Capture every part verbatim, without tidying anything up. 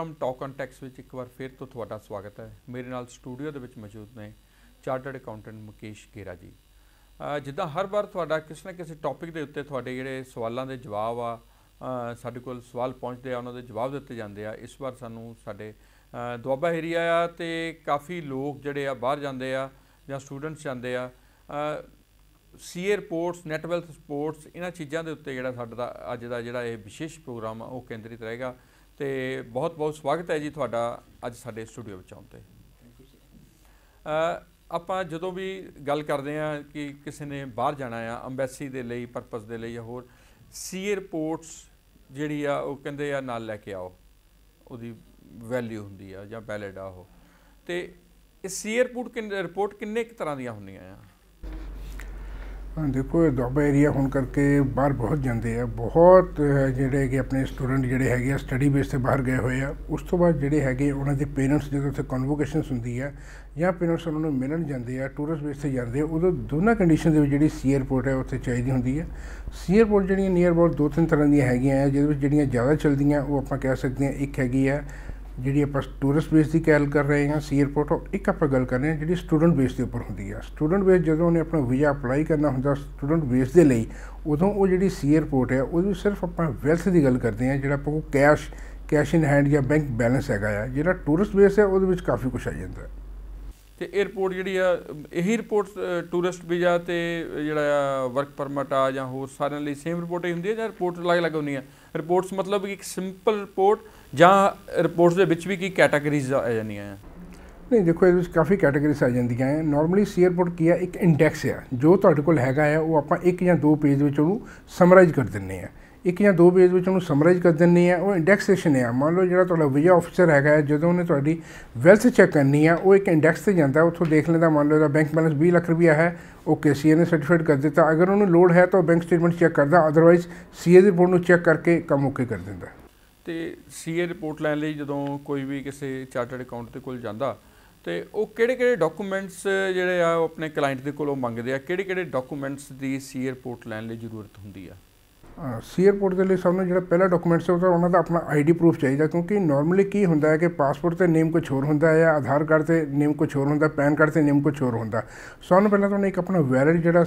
Programme talk on tax ਵਿੱਚ ਇੱਕ ਵਾਰ ਫਿਰ ਤੋਂ ਤੁਹਾਡਾ ਸਵਾਗਤ ਹੈ। ਮੇਰੇ ਨਾਲ ਸਟੂਡੀਓ ਦੇ ਵਿੱਚ ਮੌਜੂਦ ਨੇ ਚਾਰਟਰਡ ਅਕਾਊਂਟੈਂਟ ਮੁਕੇਸ਼ ਗੇਰਾ ਜੀ। ਜਿੱਦਾਂ ਹਰ ਵਾਰ ਤੁਹਾਡਾ ਕਿਸੇ ਨਾ ਕਿਸੇ ਟੌਪਿਕ ਦੇ ਉੱਤੇ ਤੁਹਾਡੇ ਜਿਹੜੇ ਸਵਾਲਾਂ ਦੇ ਜਵਾਬ ਆ ਸਾਡੇ ਕੋਲ ਸਵਾਲ ਪਹੁੰਚਦੇ ਆ, ਉਹਨਾਂ ਦੇ ਜਵਾਬ ਦਿੱਤੇ ਜਾਂਦੇ ਆ। ਇਸ ਵਾਰ ਸਾਨੂੰ ਸਾਡੇ ਦੁਆਬਾ ਏਰੀਆ ਆ ਤੇ ਕਾਫੀ ਲੋਕ ਜਿਹੜੇ ਆ ਬਾਹਰ ਜਾਂਦੇ ਆ ਜਾਂ ਸਟੂਡੈਂਟਸ ਜਾਂਦੇ ਆ, CA reports, net wealth reports, ਇਹਨਾਂ ਚੀਜ਼ਾਂ ਦੇ ਉੱਤੇ ਜਿਹੜਾ ਸਾਡਾ ਅੱਜ ਦਾ ਜਿਹੜਾ ਇਹ ਵਿਸ਼ੇਸ਼ ਪ੍ਰੋਗਰਾਮ ਆ ਉਹ ਕੇਂਦਰਿਤ ਰਹੇਗਾ। तो बहुत बहुत स्वागत है जी थोड़ा अज साडे स्टूडियो में आउण ते। आप जो भी गल करते हैं कि किसी ने बाहर जाना आ अंबैसी के लिए परपज़ के लिए होर सीए रिपोर्ट्स जिहड़ी आ वो कहंदे आ नाल लैके आओ, उहदी वैल्यू हुंदी आ जां वैलिड आ। तो इस सीए रिपोर्ट कि रिपोर्ट किन्ने क तरह दीयां हुंदियां आ? देखो दुआबा एरिया होने करके बाहर बहुत जाते हैं, बहुत जोड़े कि अपने स्टूडेंट जोड़े है स्टडी बेस से बाहर गए हुए हैं। उस तो बाद जोड़े है उन्होंने पेरेंट्स जो उसे कॉन्वोकेशन होंगी है या पेरेंट्स उन्होंने मिलन जाते हैं, टूरिस्ट बेस से जाते हैं, उदो दोनों कंडीशन जी सीए रिपोर्ट है उसे चाहिए होंगी है। सीए रिपोर्ट जी नियर अबाउट दो तीन तरह दगिया है, जिस जिहड़ियां ज़्यादा चलती हैं वो आप कह सकते हैं। एक हैगी है जी आप टूरिस्ट बेस की गल कर रहे हैं सीए रिपोर्ट, और एक आप गल कर रहे हैं जी स्टूडेंट बेस के उपर होंगी है। स्टूडेंट बेस जो उन्हें अपना वीज़ा अपलाई करना होंगे स्टूडेंट बेस के लिए, उदों वो जी सीए रिपोर्ट है वो सिर्फ अपना वैल्थ की गल करते हैं, जो आपको कैश कैश इन हैंड या बैंक बैलेंस है। जो टूरिस्ट बेस है वो काफ़ी कुछ आ जाता है। तो यह रिपोर्ट जी यही रिपोर्ट टूरिस्ट वीज़ा तो जोड़ा वर्क परमिट आ जां होर सारे लिए सेम रिपोर्ट ही होंगी है, या रिपोर्ट अलग अलग होंगी है? रिपोर्ट्स मतलब एक सिंपल रिपोर्ट ਜਾਂ ਰਿਪੋਰਟਸ ਦੇ ਵਿੱਚ ਵੀ ਕੀ ਕੈਟਾਗਰੀਜ਼ ਆ ਜਾਂਦੀਆਂ ਆ? नहीं देखो ये काफ़ी कैटेगरीज आ जाती हैं। नॉर्मली सीए रिपोर्ट की है एक इंडैक्स है जो तुहाडे कोल हैगा है, वो आप एक या दो पेज विच उहनूं समराइज कर दिंदे हैं। एक या दो पेज विच उहनूं समराइज कर दिंदे हैं। वो इंडैक्सेशन है, मान लो जिहड़ा तुहाडा वीज़ा ऑफिसर हैगा है जदों उहने तुहाडी वैल्थ चैक करनी है वो एक इंडैक्स ते जांदा, उत्थों देख लैंदा मान लो इहदा बैंक बैलेंस बीस लख रुपया है, ओके सीए ने सर्टिफाइड कर दिता। अगर उहनूं लोड़ है तो बैंक स्टेटमेंट चैक करदा, अदरवाइज सीए दी रिपोर्ट नूं चैक करके काम ओके कर दिंदा। तो सीए रिपोर्ट लैन लिए जो कोई भी किसी चार्टर्ड अकाउंट के कोल जाता तो वो किहड़े-किहड़े डॉकूमेंट्स जिहड़े आ अपने क्लाइंट के कोलों मंगदे आ, किहड़े-किहड़े डॉकूमेंट्स की सीए रिपोर्ट लैन लिए जरूरत होंदी आ? सीए रिपोर्ट के लिए सानूं जो पहला डॉकूमेंट्स है उन्होंने तो अपना आई डी प्रूफ चाहिए, क्योंकि नॉर्मली की होंदा है कि पासपोर्ट से नेम कुछ होर होंदा है, आधार कार्ड से नेम कुछ होर होंदा, पैन कार्ड से नेम कुछ होर होंदा। सानूं पहला तो एक अपना वैलिड जो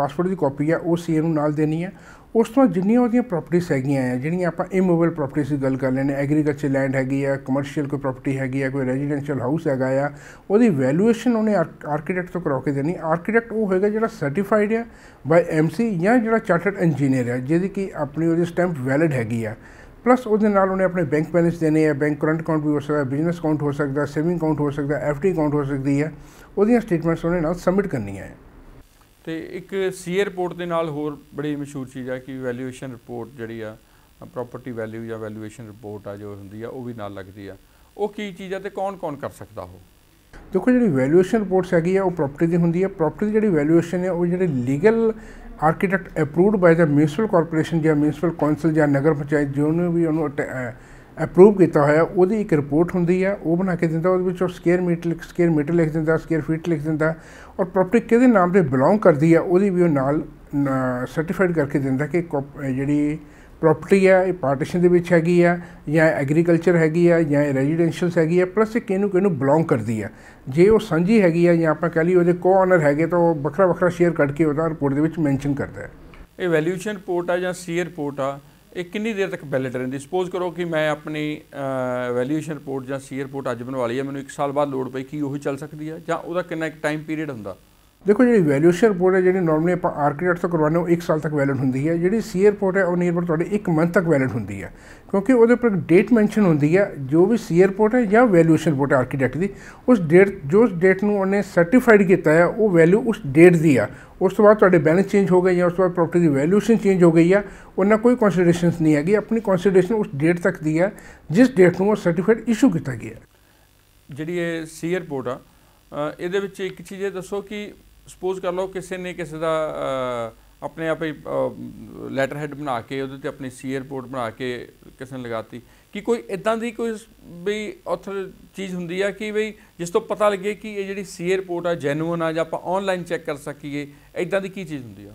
पासपोर्ट की कॉपी है वो सीए नूं नाल देनी है। उस तो जिन्नी वो प्रॉपर्टीज़ हैगियां है जिहड़ियां आपां इमूवेबल प्रॉपर्टीज़ की गल कर लेने, एग्रीकल्चर लैंड हैगी है, कमर्शियल कोई प्रॉपर्टी हैगी है, कोई रेजिडेंशियल हाउस हैगा है, उहदी वैल्यूएशन उन्हें आर्कीटैक्ट तो करवा के देनी। आर्कीटैक्ट वो होगा जिहड़ा सर्टिफाइड है बाय एमसी या जिहड़ा चार्टर्ड इंजीनियर है, जिहदी कि अपनी वो स्टैंप वैलिड हैगी है। प्लस उहदे नाल उन्हें अपने बैंक बैलेंस देने हैं, बैंक करंट अकाउंट भी हो सकता है, बिजनेस अकाउंट हो सकता है, सेविंग अकाउंट हो सकता है, एफ डी अकाउंट हो सकती है, उहदियां स्टेटमेंट्स उन्हें नाल सबमिट करनी है। तो एक सीए रिपोर्ट के नाल होर बड़ी मशहूर चीज़ है कि वैल्यूएशन रिपोर्ट जिहड़ी आ प्रॉपर्टी वैल्यू या वैल्यूएशन रिपोर्ट आ जो हुंदी आ वो भी नाल लगदी आ। वो की चीज़ है तो कौन कौन कर सकता हो? देखो जी वैल्यूएशन रिपोर्ट्स हैगी है वो प्रॉपर्टी दी हुंदी है। प्रॉपर्टी जिहड़ी वैल्यूएशन है वो जिहड़े legal architect approved by the municipal corporation या म्यूनसिपल कौंसल या नगर पंचायत जो भी उन्होंने अप्रूव किया होया उहदी एक रिपोर्ट होंदी है, वो बना के दिंदा, उहदे विच स्केयर मीटर स्केयर मीटर लिख दिंदा, स्केयर फीट लिख दिंदा, और प्रॉपर्टी किहदे नाम से बिलोंग करती है उहदी भी नाल सर्टिफाइड करके दिंदा कि जिहड़ी प्रॉपर्टी है ये पार्टीशन दे विच हैगी है या एग्रीकल्चर हैगी है या रेजिडेंशियल हैगी है, प्लस किहनूं किहनूं बिलोंग करती है। जे वो सांझी हैगी है या आपां कह लईए उहदे को ओनर हैगे तो बखरा बखरा शेयर कट के उहदा रिपोर्ट दे विच मैंशन करता है। ये वैल्यूएशन रिपोर्ट आ जां सीए रिपोर्ट आ एक कितनी देर तक वैलिड रहिंदी? सपोज करो कि मैं अपनी वैल्यूएशन रिपोर्ट या सीए रिपोर्ट अज बनवा ली है, मैनूं एक साल बाद लोड़ पई, की ओही चल सकदी है जां उहदा कितना एक टाइम पीरियड हुंदा? देखो जी वैल्यूएशन रिपोर्ट है जी नॉर्मली आप आर्किटेक्ट तो करवाने वो एक साल तक वैलिड होंगी है, जी सीए रिपोर्ट है वो नियर अबाउट एक मंथ तक वैलिड होंगी है, क्योंकि वो पर डेट मैनशन होंगी है जो भी सीए रिपोर्ट है या वैल्यूएशन रिपोर्ट है आर्किटेक्ट की, उस डेट जो उस डेट में उन्हें सर्टिफाइड किया है वो वैल्यू उस डेट की है। उस तो बाद तुहाडे बैलेंस चेंज हो गए या उस तो बाद प्रॉपर्टी की वैल्यूएशन चेंज हो गई है, उन्हें कोई कंसीडरेशन नहीं हैगी, अपनी कंसीडरेशन उस डेट तक दी है जिस डेट में वो सर्टिफाइड इशू किया गया। जी सीए रिपोर्ट आ ਇਹਦੇ ਵਿੱਚ ਇੱਕ ਚੀਜ਼ ਇਹ ਦੱਸੋ ਕਿ ਸਪੋਜ਼ ਕਰ ਲਓ ਕਿਸੇ ਨੇ ਕਿਸੇ ਦਾ ਆਪਣੇ ਆਪ ਹੀ ਲੈਟਰ ਹੈਡ ਬਣਾ ਕੇ ਉਹਦੇ ਤੇ ਆਪਣੀ ਸੀਏ ਰਿਪੋਰਟ ਬਣਾ ਕੇ ਕਿਸੇ ਨੇ ਲਗਾਤੀ, ਕਿ ਕੋਈ ਇਦਾਂ ਦੀ ਕੋਈ ਵੀ ਆਥਰ ਚੀਜ਼ ਹੁੰਦੀ ਆ ਕਿ ਬਈ ਜਿਸ ਤੋਂ ਪਤਾ ਲੱਗੇ ਕਿ ਇਹ ਜਿਹੜੀ ਸੀਏ ਰਿਪੋਰਟ ਆ ਜੈਨੂਇਨ ਆ ਜਾਂ ਆਪਾਂ ਆਨਲਾਈਨ ਚੈੱਕ ਕਰ ਸਕੀਏ, ਇਦਾਂ ਦੀ ਕੀ ਚੀਜ਼ ਹੁੰਦੀ ਆ?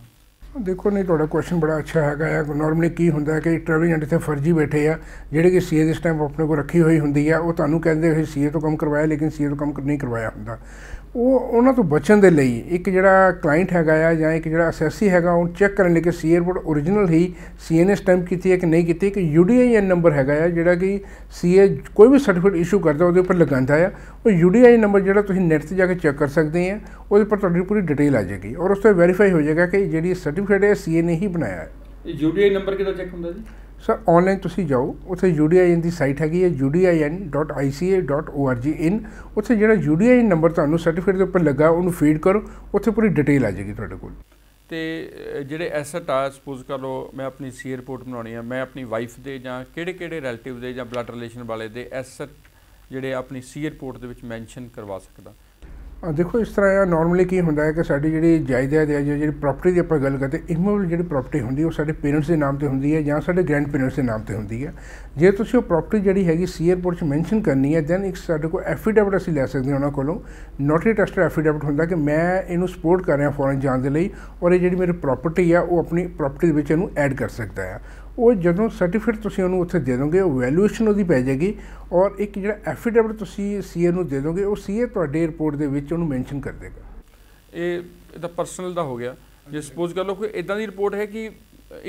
देखो नहीं थोड़ा क्वेश्चन बड़ा अच्छा है। नॉर्मली की होंगे कि ट्रैवलिंग एजेंट इतने फर्जी बैठे आ जिहड़े कि सीए इस टाइम अपने को रखी हुई होंगी है, वो तुहानूं कहिंदे कि सीए तो कम करवाया लेकिन सीए तो कम नहीं करवाया होंदा। वो उन्होंने तो बचन के लिए एक जिहड़ा क्लाइंट है या एक जिहड़ा असैसी है वो चैक करने लिए कि सीए रिपोर्ट ओरिजिनल ही सीए ने स्टैंप की है कि नहीं की। एक यूडीआईएन नंबर है जिहड़ा कि सीए कोई भी सर्टिफिकेट इशू करता उसके उपर लगांदा है, वो यूडीआईएन नंबर जिहड़ा तुसीं नेट से जाके चैक कर सकते हैं, उसके पर तुहाडी पूरी डिटेल आ जाएगी और उससे वेरीफाई हो जाएगा कि जिहड़ी सर्टिफिकेट है सीए ने ही बनाया है। यूडीआईएन नंबर कितना चेक होंदा जी? सर ऑनलाइन तुसीं जाओ उत्थे यूडीआईएन की साइट हैगी है U D I N dot I C A dot O R G in. उत्थे जिहड़ा यूडीआईएन नंबर तुहानूं सर्टिफिकेट के उपर लगा उन्होंने फीड करो, उत्थे पूरी डिटेल आ जाएगी तुहाडे कोल। ते जिहड़े एसेट आ सपोज कर लो मैं अपनी सीए रिपोर्ट बनानी है, मैं अपनी वाइफ के जां किहड़े-किहड़े रिलेटिव दे जां ब्लड रिलेशन वाले दे एसेट जिहड़े अपनी सीए रिपोर्ट दे विच मैंशन करवा सकदा। देखो इस तरह है नॉर्मली की होंदा है कि साडी जिहड़ी जायदाद है जी जी प्रॉपर्टी की आपां गल करते इमूवेबल जिहड़ी प्रॉपर्टी होंदी वो साडे पेरेंट्स के नाम से होंदी है या साडे ग्रैंड पेरेंट्स के नाम से होंदी है। जे तुसीं वो प्रॉपर्टी जिहड़ी हैगी सीए रिपोर्ट च मैंशन करनी है दैन एक साडे कोल एफीडेविट असीं लै सकदे उन्हां कोलों, नोटरी टेस्टर एफीडेविट होंदा कि मैं इहनूं सपोर्ट कर रिहा फॉरन जाण दे लई और जिहड़ी मेरी प्रॉपर्टी है वो अपनी प्रॉपर्टी दे विच इहनूं ऐड कर सकदा है। वो जो सर्टिफिकेट तुसीं उन्होंने उत्थे दे दोगे वो वैल्यूएशन उसकी पै जाएगी और एक जो एफीडेविट तुसीं सीए नूं दे दोगे वो सीए तुहाडे रिपोर्ट दे विच उन्होंने मैंशन कर देगा। ये इहदा पर्सनल दा हो गया। जे सपोज कर लो कोई इदां दी रिपोर्ट है कि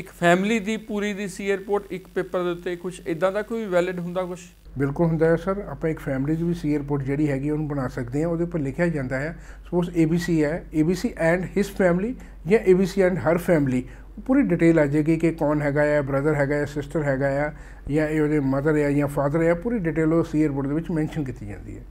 एक फैमिली दी पूरी दी सीए रिपोर्ट एक पेपर दे उत्ते कुछ इदां दा कोई वैलिड हुंदा कुछ? बिल्कुल होंदा है सर। आप एक फैमिली की भी सीए रिपोर्ट जी हैगी उन्होंने बना सकते हैं। वो लिखा जाता है सपोज ए बी सी है, A B C and his family या A B C and her family, पूरी डिटेल आ जाएगी कि कौन हैगा या ब्रदर हैगा या सिस्टर हैगा या ये मदर है या फादर है, पूरी डिटेल वो सीए रिपोर्ट दे विच मैंशन की जाती है।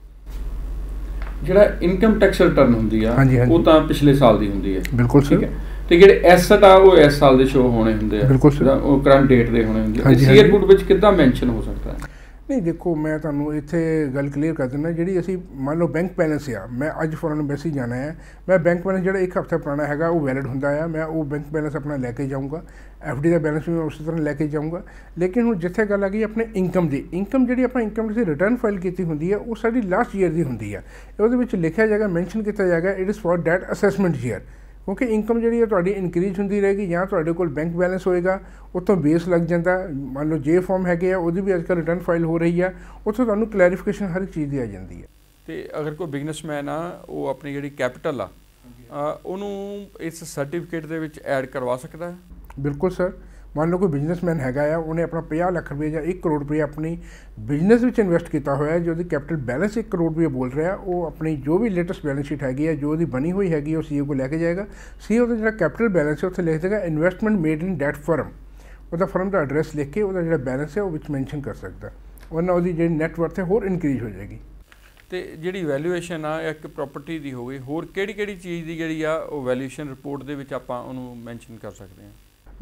जिहड़ा इनकम टैक्स रिटर्न हुंदी आ वो तां पिछले साल दी हुंदी है। बिल्कुल सर। ते जिहड़े एसेट आ वो इस साल दे शो होने हुंदे आ। बिल्कुल सर। वो करंट डेट दे होने हुंदे। सीए रिपोर्ट विच किदां मैंशन हो सकदा है? नहीं देखो मैं तुहानूं इत्थे गल क्लीयर कर दिंदा जिहड़ी असीं मान लो बैंक बैलेंस आ मैं अज फॉरन एम्बेसी जाना है, मैं बैंक बैलेंस जिहड़ा एक हफ्ता पुराना हैगा वो वैलिड हुंदा है, मैं वो बैंक बैलेंस अपना लैके जाऊँगा। एफ डी का बैलेंस भी मैं उस तरह लैके जाऊँगा। लेकिन हुण जिथे गल आ गई अपने इनकम की, इनकम जिहड़ी आपां इनकम दी रिटर्न फाइल कीती हुंदी है वो साडी लास्ट ईयर की हुंदी है। उहदे विच लिखिया जाएगा मैंशन कीता जाएगा it is for that assessment year, क्योंकि इनकम जिहड़ी है तुहाडी इनक्रीज हुंदी रहेगी या तुहाडे कोल बैंक बैलेंस होएगा उत्तों बेस लग जाता। मान लो जे फॉर्म हैगे आ उहदी भी अजकल रिटर्न फाइल हो रही है, उत्थों तुहानूं क्लैरिफिकेशन हर चीज़ दी आ जांदी है। ते अगर कोई बिजनेसमैन आ वो अपनी जिहड़ी कैपिटल आ उहनूं इस सर्टिफिकेट दे विच ऐड करवा सकदा है। बिल्कुल सर। मान लो कोई बिजनेसमैन हैगा आ उन्हें अपना पचास लाख रुपये या एक करोड़ रुपये अपनी बिजनेस में इन्वेस्ट किया हुआ है, जो उसकी कैपिटल बैलेंस एक करोड़ रुपये बोल रहा है, वो अपनी जो भी लेटेस्ट बैलेंस शीट हैगी है जो उसकी बनी हुई हैगी वो सीए को लेके जाएगा। सीए उसका जो कैपिटल बैलेंस है उससे लिख देगा investment made in that firm, उसका फर्म का एड्रैस लिख के उसका जो बैलेंस है वो विच मैंशन कर सकता है, वरना उसकी जी नैटवर्थ है होर इनक्रीज हो जाएगी। तो जी वैल्यूएशन आ एक प्रॉपर्टी की हो गई, होर किहड़ी किहड़ी चीज़ की जी वैल्यूएशन रिपोर्ट दे विच आपां उहनूं मैंशन कर सकते हैं?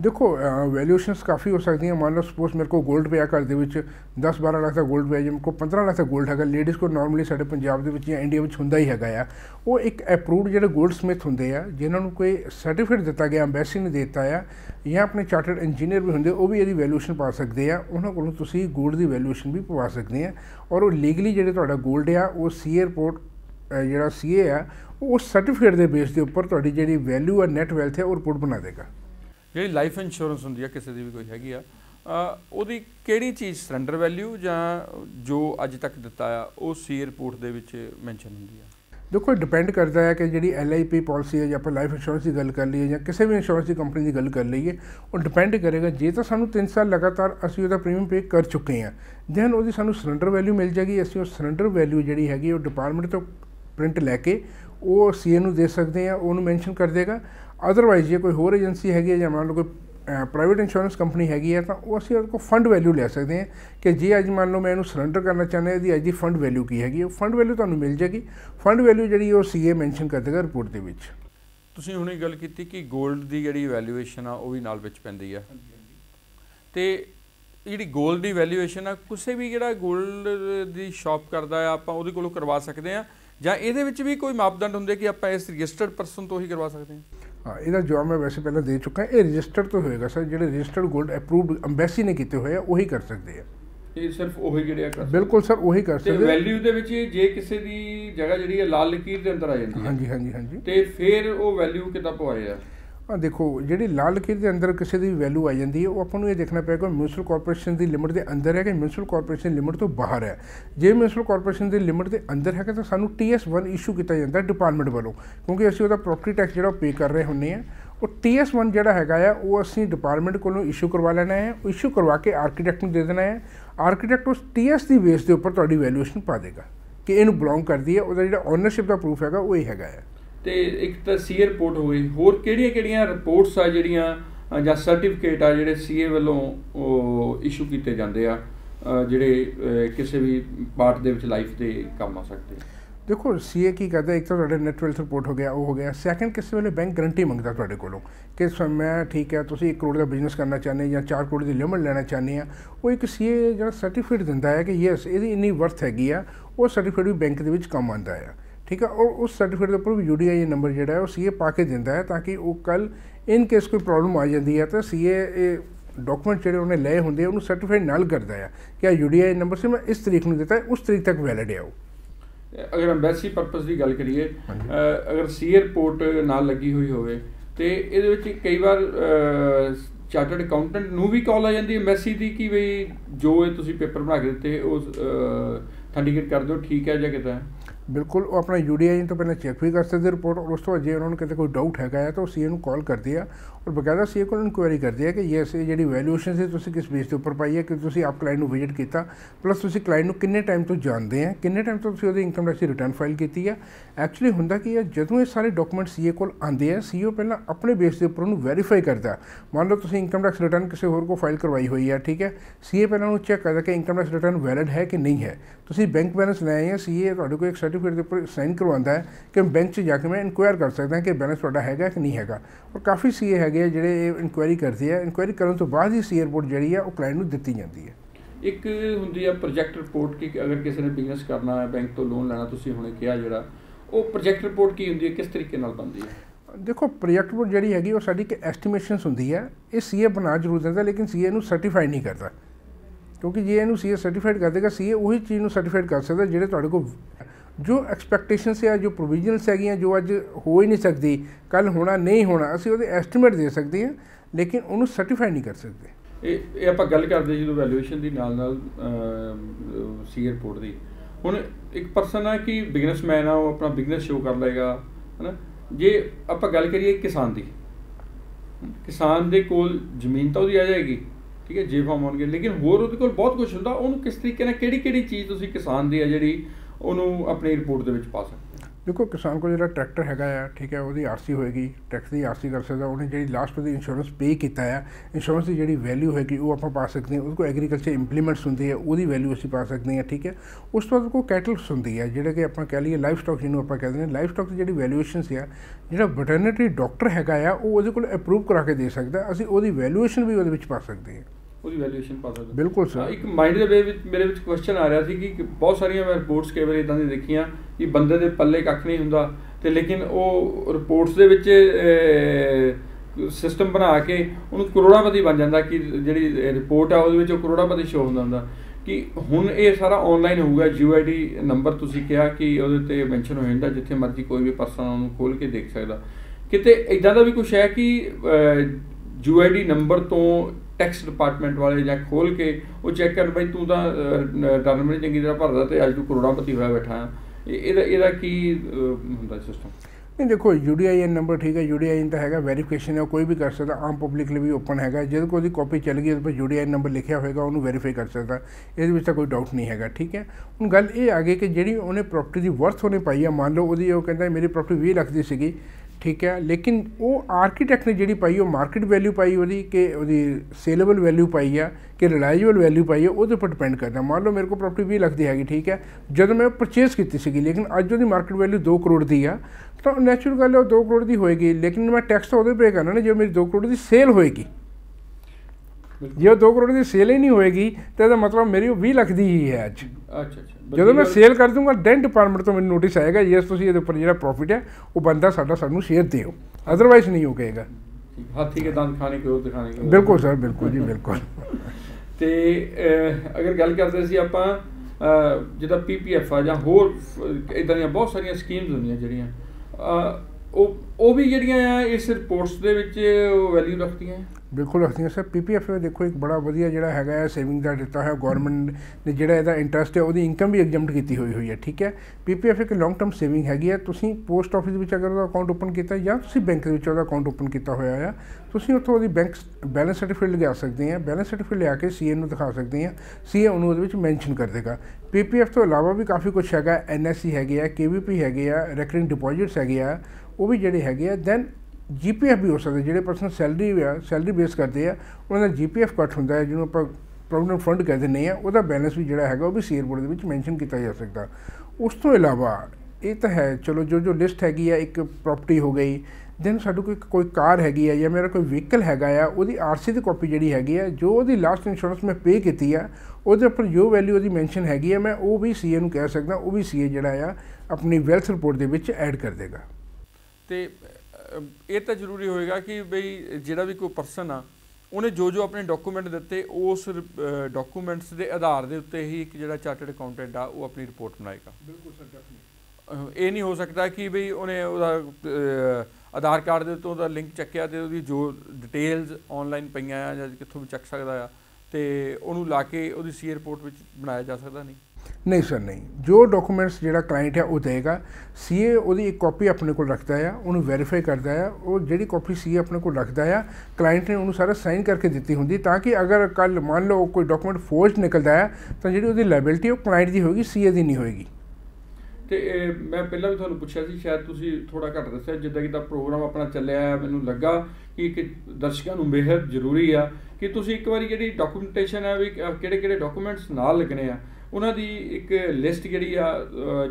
देखो वैल्यूएशनस काफ़ी हो सकती हैं। मान लो सपोज मेरे को गोल्ड पे घर के दस बारह लाख का गोल्ड पे, जो मेरे को पंद्रह लाख का गोल्ड है लेडीज़ को नॉर्मली साढ़े पंजाब के विच या इंडिया में होंदा ही है, वो एक अप्रूव्ड जो गोल्ड स्मिथ होंगे आ जिन्होंने कोई सर्टिफिकेट दिता गया एम्बैसी ने देता है या अपने चार्टर्ड इंजीनियर भी होंगे वो भी यदि वैल्यूएशन पा सकते हैं, उन्होंने कोलों तुसीं गोल्ड की वैल्यूएशन भी पवा सकते हैं। और वो लीगली जो तुहाडा गोल्ड आ वो सीए रिपोर्ट जिहड़ा सीए आ उस सर्टिफिकेट के बेस के उपर तुहाडी जिहड़ी वैल्यू है नैट वैल्थ है वो रिपोर्ट बना देगा। जी लाइफ इंश्योरेंस होंदी है किसी की भी कोई हैगी आ उहदी किहड़ी चीज़ सरेंडर वैल्यू या जो अज तक दिता आ वो सीए रिपोर्ट दे विच मैंशन होंदी है। देखो डिपेंड करता है कि G L I P policy है जो आप लाइफ इंश्योरेंस की गल कर लीए या किसी भी इंश्योरेंस की कंपनी की गल कर लीए, वो डिपेंड करेगा जे तो सानूं तीन साल लगातार असीं उसदा प्रीमियम पे कर चुके हैं दैन उसकी सानूं सरेंडर वैल्यू मिल जाएगी। असीं उस सरेंडर वैल्यू जिहड़ी हैगी वो डिपार्टमेंट तो प्रिंट लैके वो सीए नूं दे सकदे आ, उहनूं मैंशन कर देगा। अदरवाइज जे कोई होर एजेंसी हैगी या मान लो कोई प्राइवेट इंश्योरेंस कंपनी हैगी है तो असीं उसको फंड वैल्यू ले सकते हैं कि जे अज मान लो मैं इहनूं सरेंडर करना चाहता इहदी अज दी फंड वैल्यू की हैगी, फंड वैल्यू तुहानूं मिल जाएगी। फंड वैल्यू जिहड़ी वो सीए मैंशन कर देगा रिपोर्ट दे विच। तुसीं हुणे गल कीती कि गोल्ड दी जिहड़ी वैल्यूएशन आ वो भी नाल विच पैंदी आ, ते जिहड़ी गोल्ड दी वैल्यूएशन आ किसी भी जिहड़ा गोल्ड दी शॉप करदा आ आपां ओहदे कोलों करवा सकदे आ ਜਾਂ ਇਹਦੇ ਵਿੱਚ ਵੀ ਕੋਈ ਮਾਪਦੰਡ ਹੁੰਦੇ ਕਿ ਆਪਾਂ ਇਸ ਰਜਿਸਟਰਡ ਪਰਸਨ ਤੋਂ ਹੀ ਕਰਵਾ ਸਕਦੇ ਹਾਂ? हाँ इहदा जवाब मैं वैसे पहले दे चुका, ये रजिस्टर्ड तो होएगा सर, जो रजिस्टर्ड गोल्ड अप्रूव्ड अंबैसी ने किए हुए वही कर सकते हैं। ये सिर्फ वही जिहड़े कर बिल्कुल सर वही कर सकते। वैल्यू दे विच जे किसी दी जगह जिहड़ी लाल लकीर दे अंदर आ जांदी है। हाँ जी हाँ जी हाँ जी। तो फिर वो वैल्यू कितना पवाए? देखो जी लाल लकीर के अंदर किसी की भी वैल्यू आ जाती है वो अपन ये देखना पैगा म्यूनसिपल कॉरपोरेशन की लिमिट के अंदर है कि म्यूनसिपल कॉरपोरेशन लिमिट तो बाहर है। जे म्यूनसिपल कॉरपोरेशन की लिमिट के अंदर है तो सानू टी एस वन इशू किया जाता है डिपार्टमेंट वालों, क्योंकि असीं उहदा प्रॉपर्टी टैक्स जो पे कर रहे होंगे और टी एस वन जोड़ा है वो असी डिपार्टमेंट को इशू करवा लेना है। इशू करवा के आर्कीटैक्ट को दे देना है, आर्कीटैक्ट उस टी एस की बेस के उपर तुहाडी वैल्यूएशन पा देगा कि इहनूं बिलोंग करती है। उसका जो ओनरशिप का प्रूफ है वो ये है। तो एक तो सी ए रिपोर्ट हो गई, होर किहड़ियां-किहड़ियां रिपोर्ट्स आ जिहड़ियां जां सर्टिफिकेट आ जिहड़े सी ए वल्लों इशू किए जाते हैं जिहड़े किसी भी पार्ट दे विच लाइफ दे काम आ सकते हैं। देखो सी ए की कहता है एक तो नैट ट्वेल्थ रिपोर्ट हो गया वो हो गया, सैकेंड किसी वे बैंक गरंटी मंगता थोड़े को कि मैं ठीक है तुम एक करोड़ का बिजनेस करना चाहते या चार करोड़ की लिमिट लेना चाहते हैं। वो एक सी ए जो सर्टिफिकेट दिता है कि यस ये इन्नी वर्थ हैगी आ, वो सर्टिफिकेट भी बैंक के काम आता है ठीक है। और उस सर्टिफिकेट के उपर भी यू डी आई नंबर जोड़ा है वो सी ए पा के दिता है ताकि वो कल इन केस कोई प्रॉब्लम आ जाती है तो सी ए डॉक्यूमेंट जो उन्हें लए होंगे उन्होंने सर्टिफाइड नाल करता है कि यू डी आई नंबर से मैं इस तरीक को दिता है उस तरीक तक वैलिड है। वो अगर अंबैसी परपज़ की गल करिए अगर सी ए रिपोर्ट नाल लगी हुई हो ते इहदे कई बार चार्टर्ड अकाउंटेंट नूं भी कॉल आ जाती है एम्बैसी की कि बई जो ये तुसीं पेपर बना के दिते उस थर्टिकेट कर दो ठीक है या किता है। बिल्कुल वो अपना यू डी आई तो पहले चेक भी कर सकते रिपोर्ट और उस तो जो उन्होंने कहते कोई डाउट है तो सी ए कॉल करती है और बकायदा सी ए को इनक्वायरी करती है कि यस ये जी वैल्यूएशन से तुसी किस बेस के उपर पाई है कि तुसी आप क्लाइंट को विजिट किया प्लस तुसी क्लाइंट को किन्ने टाइम तो जानते हैं किन्ने टाइम तो तुसी इनकम टैक्स की रिटर्न फाइल की है। एक्चुअली होंदा कि है जदों ये सारे डॉक्यूमेंट सी ए को आते हैं सी ओ पहले अपने बेस के उपर उन्होंने वैरीफाई करता। मान लो तुसी इनकम टैक्स रिटर्न किसी होर को फाइल करवाई हुई है ठीक है, सी ए पहले उन्होंने चेक करता कि इनकम टैक्स रिटर्न वैलिड है कि नहीं है। तुम बैंक बैलेंस ले आए हैं सी ए को एक सर्टिफिकेट के उपर साइन करवाता है कि बैंक से जाके मैं इनक्वायर कर सकता है कि बैलेंस थोड़ा है कि नहीं है। और काफ़ी सी ए है जिहड़े इनक्वायरी करती है, इनक्वायरी करने तो बाद ही सी ए रिपोर्ट जिहड़ी है वो क्लाइंट नूं दित्ती जाती है। एक हुंदी है प्रोजैक्ट रिपोर्ट कि अगर किसी ने बिजनेस करना है बैंक तो लोन लेना तुसीं हुणे किहा जिहड़ा वो प्रोजैक्ट रिपोर्ट की हुंदी है किस तरीके नाल बनदी है। देखो प्रोजैक्ट रिपोर्ट जिहड़ी हैगी वो साडी कि एस्टीमेशनस हुंदी है, ये सी ए बना जरूर दिंदा लेकिन सी ए नूं सर्टिफाई नहीं करता क्योंकि जे इहनूं सी ए सर्टिफाइड कर देगा सी ए उही चीज़ नूं सर्टिफाइड कर सकदा जिहड़े तुहाडे कोल जो एक्सपैक्टेशनस है जो प्रोविजनस है जो अज हो ही नहीं सकती कल होना नहीं होना असी वो एस्टीमेट दे सकते हैं लेकिन उन्होंने सर्टिफाई नहीं कर सकते। ये आप गल करते जो वैल्यूएशन की नाल नाल सी ए रिपोर्ट की हूँ एक परसन है कि बिजनेसमैन है वो अपना बिजनेस शो कर लेगा है ना। जे आप गल करिए किसान की किसान के कोल जमीन तो आ जाएगी ठीक है जे फॉर्म आने लेकिन होर वो बहुत कुछ होंगे उन्होंने किस तरीके कि चीज़ तुम किसान की है जी उन्होंने अपनी रिपोर्ट के पा सकते। देखो किसान को जो ट्रैक्टर है ठीक है वो आर सी होएगी टैक्स की आर सी कर सकता, उन्हें जी लास्ट दी इंश्योरेंस पे किया है इंश्योरेंस की जी वैल्यू हैगी वो आप पा सकते हैं। उसको एग्रीकल्चर इंप्लीमेंट्स होंदी है वो वैल्यू असी पा सकते हैं ठीक है। उस तो बाद को कैटल्स होंदी है जिहड़े कि आप कह लीए लाइफ स्टॉक जिन्होंने आप कहते हैं लाइफ स्टॉक की जी वैल्यूएशन है जो वेटरनरी डॉक्टर है वो अप्रूव करा के दे सकता है, असी उसकी वैल्यूएशन भी वो पा सकते हैं। बिल्कुल सर एक माइंड दे मेरे विच क्वेश्चन आ रहा थी कि बहुत सारियां मैं रिपोर्ट्स कई बार इदां दी देखियां कि बंदे दे पल्ले कख नहीं हुंदा ते लेकिन वो रिपोर्ट्स दे विच सिस्टम बना के उन्होंने करोड़ापति बन जाता कि जिहड़ी रिपोर्ट है उहदे विच वो करोड़ापति शो हुंदा हुंदा कि हुण ये सारा ऑनलाइन होगा। यू आई डी नंबर तुसीं कहा कि उहदे ते मैंशन हो जाता जिथे मर्जी कोई भी परसन उन्होंने खोल के देख सकदा। किते इदां दा भी कुछ है कि यू आई डी नंबर तो टैक्स डिपार्टमेंट वाले या खोल के वो चेक कर भाई तू तो डर मेरी चंगी तरह भरदा तो अज तू करोड़पति होया बैठा है की होंदा सिस्टम नहीं। देखो U D I N number ठीक है, यू डी आई एन तो है वैरीफिकेशन है कोई भी कर सकता आम पब्लिक लिए भी ओपन है जो कोई कॉपी चल गई उस पर U D I N number लिखा होगा उन्होंने वैरीफाई कर सकता ये तो कोई डाउट नहीं है ठीक है। हम गल ये आ गई कि जी उन्हें प्रॉपर्टी की वर्थ उन्हें पाई है मान लो वो कहता मेरी प्रॉपर्टी बीस लाख की सी ठीक है लेकिन वो आर्कीटैक्ट ने जी पाई वो मार्केट वैल्यू पाई वही कि वही सेलेबल वैल्यू पाई है कि रिलाइजेबल वैल्यू पाई है उस पर डिपेंड करता। मान लो मेरे को प्रॉपर्टी बीस लाख की हैगी ठीक है जब मैं परचेज़ की सी लेकिन अज वो मार्केट वैल्यू दो करोड़ की आ तो नैचुरल गल है वो दो करोड़ की होएगी लेकिन मैं टैक्स तो उदे पे करना ना जो मेरी दो करोड़ की सेल होएगी। जो दो करोड़ की सेल ही नहीं होएगी तो मतलब मेरी बीस लाख की ही है अज। अच्छा अच्छा जो मैं सेल कर दूंगा दैन डिपार्टमेंट तो मैं नोटिस आएगा यस तुम ये उपर जो प्रॉफिट है वो बनता साडा सानू शेयर दिओ अदरवाइज नहीं हो कहेगा। हाथी के दांत खाने को दिखाने को बिल्कुल सर बिल्कुल जी बिल्कुल। तो अगर गल करते सी आपां जिदा पी पी एफ आ जां होर इदां बहुत सारिया स्कीम्स होंदियां जिहड़ियां ਉਹ ਵੀ ਜਿਹੜੀਆਂ ਆ ਇਸ ਰਿਪੋਰਟਸ ਦੇ ਵਿੱਚ ਵੈਲਿਊ ਰੱਖਦੀਆਂ ਹੈ। ਬਿਲਕੁਲ ਰੱਖਦੀਆਂ ਸਰ। ਪੀਪੀਐਫ ਦੇਖੋ ਇੱਕ ਬੜਾ ਵਧੀਆ ਜਿਹੜਾ ਹੈਗਾ ਸੇਵਿੰਗ ਦਾ ਦਿੱਤਾ ਹੈ ਗੌਰਮੈਂਟ ਨੇ, ਜਿਹੜਾ ਇਹਦਾ ਇੰਟਰਸਟ ਹੈ ਉਹਦੀ ਇਨਕਮ ਵੀ ਐਗਜ਼ੈਂਪਟ ਕੀਤੀ ਹੋਈ ਹੋਈ ਹੈ, ਠੀਕ ਹੈ। ਪੀਪੀਐਫ ਇੱਕ ਲੌਂਗ ਟਰਮ ਸੇਵਿੰਗ ਹੈਗੀ ਹੈ, ਤੁਸੀਂ ਪੋਸਟ ਆਫਿਸ ਵਿੱਚ ਅਗਰ ਉਹਦਾ ਅਕਾਊਂਟ ਓਪਨ ਕੀਤਾ ਜਾਂ ਤੁਸੀਂ ਬੈਂਕ ਦੇ ਵਿੱਚ ਉਹਦਾ ਅਕਾਊਂਟ ਓਪਨ ਕੀਤਾ ਹੋਇਆ ਆ, ਤੁਸੀਂ ਉੱਥੋਂ ਉਹਦੀ ਬੈਂਕ ਬੈਲੈਂਸ ਸਰਟੀਫਿਕੇਟ ਲਿਆ ਸਕਦੇ ਆ। ਬੈਲੈਂਸ ਸਰਟੀਫਿਕੇਟ ਲਿਆ ਕੇ ਸੀਏ ਨੂੰ ਦਿਖਾ ਸਕਦੇ ਆ, ਸੀਏ ਉਹਨੂੰ ਉਹਦੇ ਵਿੱਚ ਮੈਂਸ਼ਨ ਕਰ ਦੇਗਾ। ਪੀਪੀਐਫ ਤੋਂ ਇਲਾਵਾ ਵੀ ਕਾਫੀ ਕੁਛ ਹੈਗਾ, ਐਨਐਸਈ ਹੈਗੇ ਆ, ਕੇਬੀਪੀ ਹੈਗੇ ਆ, ਰੈਕਰਿੰਗ ਡਿਪੋਜ਼ਿਟਸ ਹੈਗੇ ਆ, ਉਹ ਵੀ ਜਿਹੜੇ ਹੈਗੇ ਆ। ਦੈਨ ਜੀਪੀਐਫ ਵੀ ਹੋ ਸਕਦਾ, ਜਿਹੜੇ ਪਰਸਨ ਸੈਲਰੀ ਆ ਸੈਲਰੀ ਬੇਸ ਕਰਦੇ ਆ ਉਹਨਾਂ ਦਾ ਜੀਪੀਐਫ ਕੱਟ ਹੁੰਦਾ ਹੈ, ਜਿਹਨੂੰ ਆਪਾਂ ਪ੍ਰੋਵੀਡੈਂਟ ਫੰਡ ਕਹਿ ਦਿੰਦੇ ਹਾਂ, ਉਹਦਾ ਬੈਲੈਂਸ ਵੀ ਜਿਹੜਾ ਹੈਗਾ ਉਹ ਵੀ ਸੀਏ ਬੋਰਡ ਦੇ ਵਿੱਚ ਮੈਂਸ਼ਨ ਕੀਤਾ ਜਾ ਸਕਦਾ। ਉਸ ਤੋਂ ਇਲਾਵਾ ਇਹ ਤਾਂ ਹੈ ਚਲੋ ਜੋ ਜੋ ਲਿਸਟ ਹੈਗੀ ਆ, ਇੱਕ ਪ੍ਰੋਪਰਟੀ ਹੋ ਗਈ, ਦੈਨ ਸਾਡੀ ਕੋਈ ਕੋਈ ਕਾਰ ਹੈਗੀ ਆ ਜਾਂ ਮੇਰਾ ਕੋਈ ਵਹੀਕਲ ਹੈਗਾ ਆ, ਉਹਦੀ ਆਰਸੀ ਦੀ ਕਾਪੀ ਜਿਹੜੀ ਹੈਗੀ ਆ, ਜੋ ਉਹਦੀ ਲਾਸਟ ਇੰਸ਼ੋਰੈਂਸ ਮੈਂ ਪੇ ਕੀਤੀ ਆ ਉਹਦੇ ਉੱਪਰ ਜੋ ਵੈਲਿਊ ਉਹਦੀ ਮੈਂਸ਼ਨ ਹੈਗੀ ਆ, ਮੈਂ ਉਹ ਵੀ ਸੀਏ ਨੂੰ ਕਹਿ ਸਕਦਾ, ਉਹ ਵੀ ਸੀਏ ਜਿਹੜਾ ਆ ਆਪਣੀ ਵੈਲਥ ਰਿਪੋਰਟ ਦੇ ਵਿੱਚ ਐਡ ਕਰ ਦੇਗਾ। ਤੇ ਇਹ ਤਾਂ ਜ਼ਰੂਰੀ ਹੋਏਗਾ ਕਿ ਬਈ ਜਿਹੜਾ ਵੀ ਕੋਈ ਪਰਸਨ ਆ ਉਹਨੇ ਜੋ ਜੋ ਆਪਣੇ ਡਾਕੂਮੈਂਟ ਦਿੱਤੇ ਉਸ ਡਾਕੂਮੈਂਟਸ ਦੇ ਆਧਾਰ ਦੇ ਉੱਤੇ ਹੀ ਇੱਕ ਜਿਹੜਾ ਚਾਰਟਰਡ ਅਕਾਊਂਟੈਂਟ ਆ ਉਹ ਆਪਣੀ ਰਿਪੋਰਟ ਬਣਾਏਗਾ। ਬਿਲਕੁਲ ਸਰ, ਡੈਫੀਨਿਟ। ਇਹ ਨਹੀਂ ਹੋ ਸਕਦਾ ਕਿ ਬਈ ਉਹਨੇ ਉਹਦਾ ਆਧਾਰ ਕਾਰਡ ਦੇ ਉੱਤੋਂ ਉਹਦਾ ਲਿੰਕ ਚੱਕਿਆ ਅਤੇ ਉਹਦੀ ਜੋ ਡਿਟੇਲਸ ਔਨਲਾਈਨ ਪਈਆਂ ਆ ਜਾਂ ਕਿੱਥੋਂ ਵੀ ਚੱਕ ਸਕਦਾ ਆ ਅਤੇ ਉਹਨੂੰ ਲਾ ਕੇ ਉਹਦੀ ਸੀਏ ਰਿਪੋਰਟ ਵਿੱਚ ਬਣਾਇਆ ਜਾ ਸਕਦਾ। ਨਹੀਂ नहीं सर, नहीं। जो डॉक्यूमेंट्स जो क्लाइंट है वो देगा, सीए उसकी एक कॉपी अपने को रखता है, उन्हें वेरीफाई करता है, और जी कॉपी सीए अपने को रखता है क्लाइंट ने उन्हें सारा साइन करके दी होंगी, ताकि अगर कल मान लो कोई डॉक्यूमेंट फोर्ज निकलता है तो जी उसकी लाइबिलिटी क्लाइंट की होगी, सीए की नहीं होगी। तो मैं पहला भी थोड़ा पूछा सी, शायद तुसी थोड़ा घट दस्या, जिदा कि प्रोग्राम अपना चलिया मैनूं लगा कि एक दर्शकों नूं बेहद जरूरी आ कि तुसी एक बार जिहड़ी डॉक्यूमेंटेशन है भी किहड़े-किहड़े डॉक्यूमेंट्स नाल लगने आ ਉਹਨਾਂ ਦੀ ਇੱਕ ਲਿਸਟ ਜਿਹੜੀ ਆ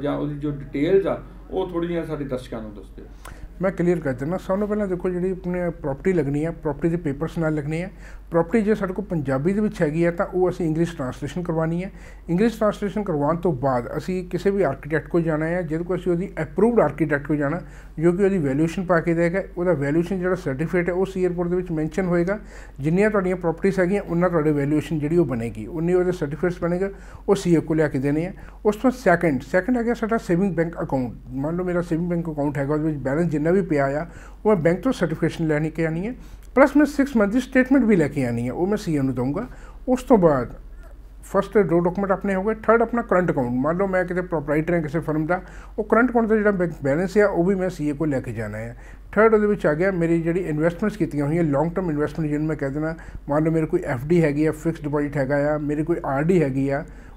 ਜਾਂ ਉਹਦੀ ਜੋ ਡਿਟੇਲਸ ਆ ਉਹ ਥੋੜ੍ਹੀਆਂ ਸਾਡੇ ਦਰਸ਼ਕਾਂ ਨੂੰ ਦੱਸ ਦਿਓ। ਮੈਂ ਕਲੀਅਰ ਕਰ ਦਿੰਦਾ। ਸਭ ਤੋਂ ਪਹਿਲਾਂ ਦੇਖੋ ਜਿਹੜੀ ਆਪਣੇ ਪ੍ਰੋਪਰਟੀ ਲੱਗਣੀ ਹੈ, ਪ੍ਰੋਪਰਟੀ ਦੇ ਪੇਪਰਸ ਨਾਲ ਲੱਗਣੇ ਆ। ਪ੍ਰੋਪਰਟੀ ਜੇ ਸਾਡੇ ਕੋਲ ਪੰਜਾਬੀ ਦੇ ਵਿੱਚ ਹੈਗੀ ਆ ਤਾਂ ਉਹ ਅਸੀਂ ਇੰਗਲਿਸ਼ ਟਰਾਂਸਲੇਸ਼ਨ ਕਰਵਾਉਣੀ ਹੈ। ਇੰਗਲਿਸ਼ ਟਰਾਂਸਲੇਸ਼ਨ ਕਰਵਾਉਣ ਤੋਂ ਬਾਅਦ ਅਸੀਂ ਕਿਸੇ ਵੀ ਆਰਕੀਟੈਕਟ ਕੋਲ ਜਾਣਾ ਹੈ, ਜਿਹਦੇ ਕੋਲ ਅਸੀਂ ਉਹਦੀ ਅਪਰੂਵਡ ਆਰਕੀਟੈਕਟ ਕੋਲ ਜਾਣਾ, ਜੋ ਕਿ ਉਹਦੀ ਵੈਲਿਊਏਸ਼ਨ ਪਾ ਕੇ ਦੇਗਾ। ਉਹਦਾ ਵੈਲਿਊਏਸ਼ਨ ਜਿਹੜਾ ਸਰਟੀਫਿਕੇਟ ਹੈ ਉਹ ਸੀਏ ਰਿਪੋਰਟ ਦੇ ਵਿੱਚ ਮੈਂਸ਼ਨ ਹੋਏਗਾ। ਜਿੰਨੀਆਂ ਤੁਹਾਡੀਆਂ ਪ੍ਰੋਪਰਟੀਜ਼ ਹੈਗੀਆਂ ਉਹਨਾਂ ਤੁਹਾਡੇ ਵੈਲਿਊਏਸ਼ਨ ਜਿਹੜੀ ਉਹ ਬਣੇਗੀ, ਉਨੀ ਉਹਦੇ ਸਰਟੀਫਿਕੇਟਸ ਬਣੇਗਾ, ਉਹ ਸੀਏ ਕੋਲ ਲਿਆ ਕੇ ਦੇਣੇ ਆ। ਉਸ ਤੋਂ ਸੈਕਿੰਡ ਸੈਕਿੰਡ ਹੈਗਾ ਸਾਡਾ ਸੇਵਿੰਗ ਬੈਂਕ ਅਕਾਊਂਟ। ਮੰਨ ਲਓ ਮੇਰਾ ਸੇਵਿੰਗ ਬੈਂਕ ਅਕਾਊਂਟ ਹੈਗਾ, ਉਹਦੇ ਵਿੱਚ ਬੈਲੈਂਸ ਜਿੰਨਾ ਵੀ ਪਿਆ ਆ ਉਹ ਮੈਂ ਬੈਂਕ ਤੋਂ ਸਰਟੀਫਿਕੇਸ਼ਨ ਲੈਣੀ ਕੇ ਆਉਣੀ ਹੈ, ਪਲੱਸ ਮੈਂ ਸਿਕਸ ਮੰਥ ਦੀ ਸਟੇਟਮੈਂਟ भी लेके आनी है, वो मैं सीए को दूंगा। उस तो बाद फर्स्ट दो डॉक्यूमेंट अपने हो गए। थर्ड अपना करंट अकाउंट, मान लो मैं किसी प्रोपराइटर है किसी फर्म का, वो करंट अकाउंट का जो बैंक बैलेंस है वो भी मैं सीए को लेके जाना है। थर्ड वो आ गया मेरी जी इन्वेस्टमेंट्स की हुई लॉन्ग टर्म इन्वेस्टमेंट, जिन्हें मैं कह देना मान लो मेरे कोई एफ डी हैगी, फिक्स डिपोजिट है, मेरी कोई आर डी हैगी,